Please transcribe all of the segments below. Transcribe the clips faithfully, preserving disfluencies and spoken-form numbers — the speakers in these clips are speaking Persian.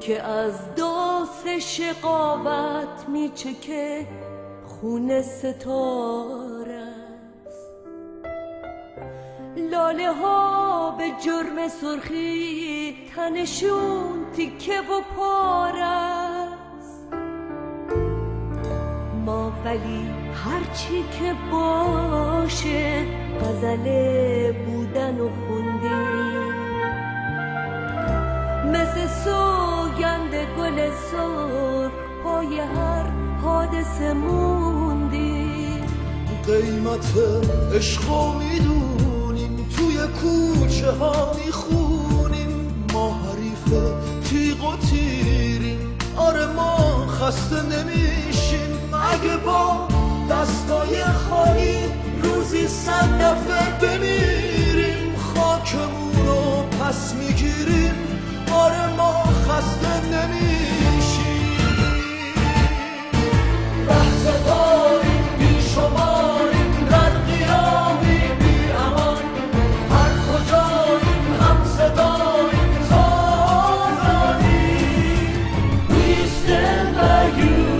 که از داس شقاوت میچکه خون ستاره است. لاله ها به جرم سرخی تنشون تیکه و پاره است. ما ولی هرچی که باشه غزله بودن و خوندیم، مثل سوگند گل سرخ پای هر حادثه موندیم. قیمت عشقو میدونیم، توی کوچه ها میخونیم، ما حریف تیغ و تیریم، آره ما خسته نمیشیم. اگه با دستای خالی روزی صد دفعه بمیریم، خاکمونو پس میگیریم، آره ما خسته نمیشیم. لحظه داریم بی شماریم، در قیامی بی امان، هر کجاییم هم صداییم تازانیم. We stand by you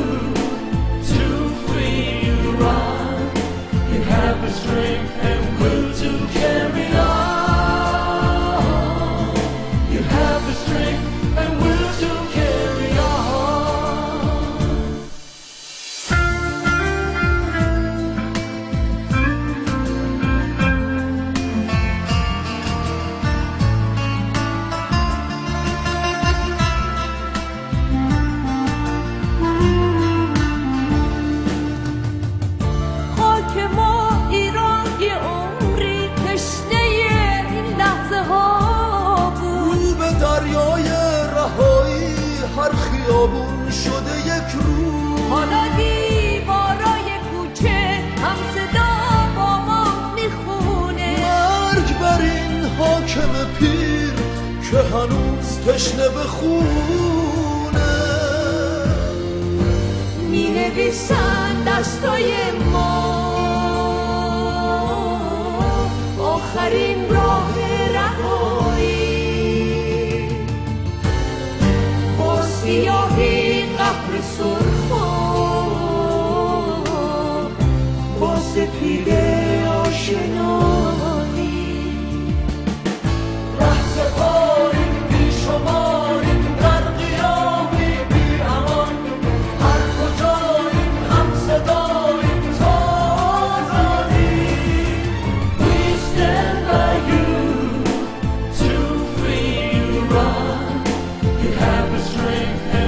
to free you run. You have the strength and will to carry on. خیابون شده یک روز، حالا دیوارای کوچه هم صدا با ما میخونه. مرگ بر این حاکم پیر که هنوز تشنه به خونه. مینویسن دستای ما آخرین راه رهایی، سیاهی قبر سرخا با سپید آشنایی. لحظه باریم بی شماریم، در قیامی بی امان، هر کجاییم هم صداییم تازانیم. We stand by you to free you run. You have the strength by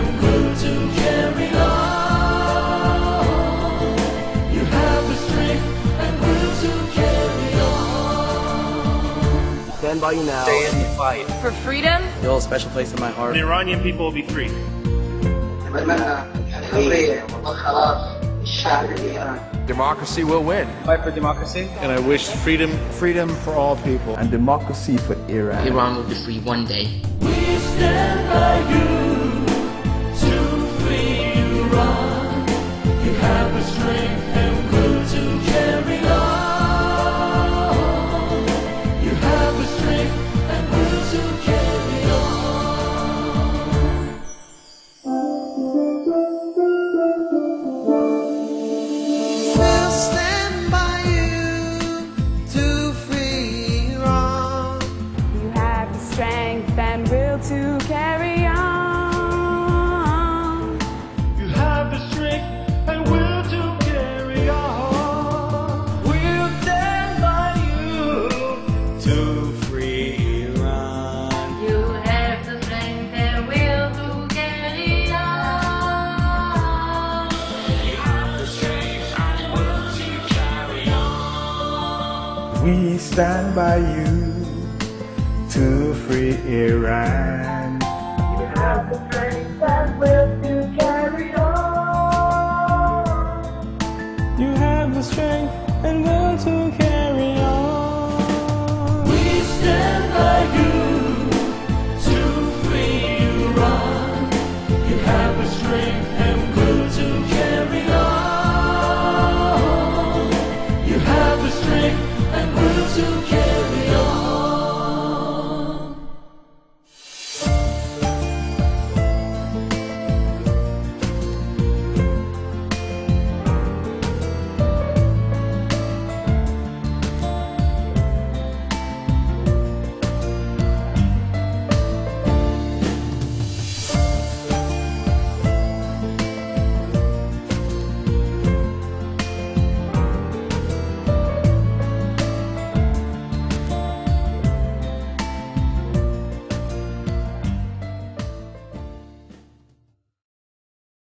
you now. Stay in the fight. For freedom? You hold a special place in my heart. The Iranian people will be free. Democracy will win. Fight for democracy. And I wish freedom, freedom for all people. And democracy for Iran. Iran will be free one day. We stand by you to free Iran. You have the strength and will to carry on. We stand by you to free Iran.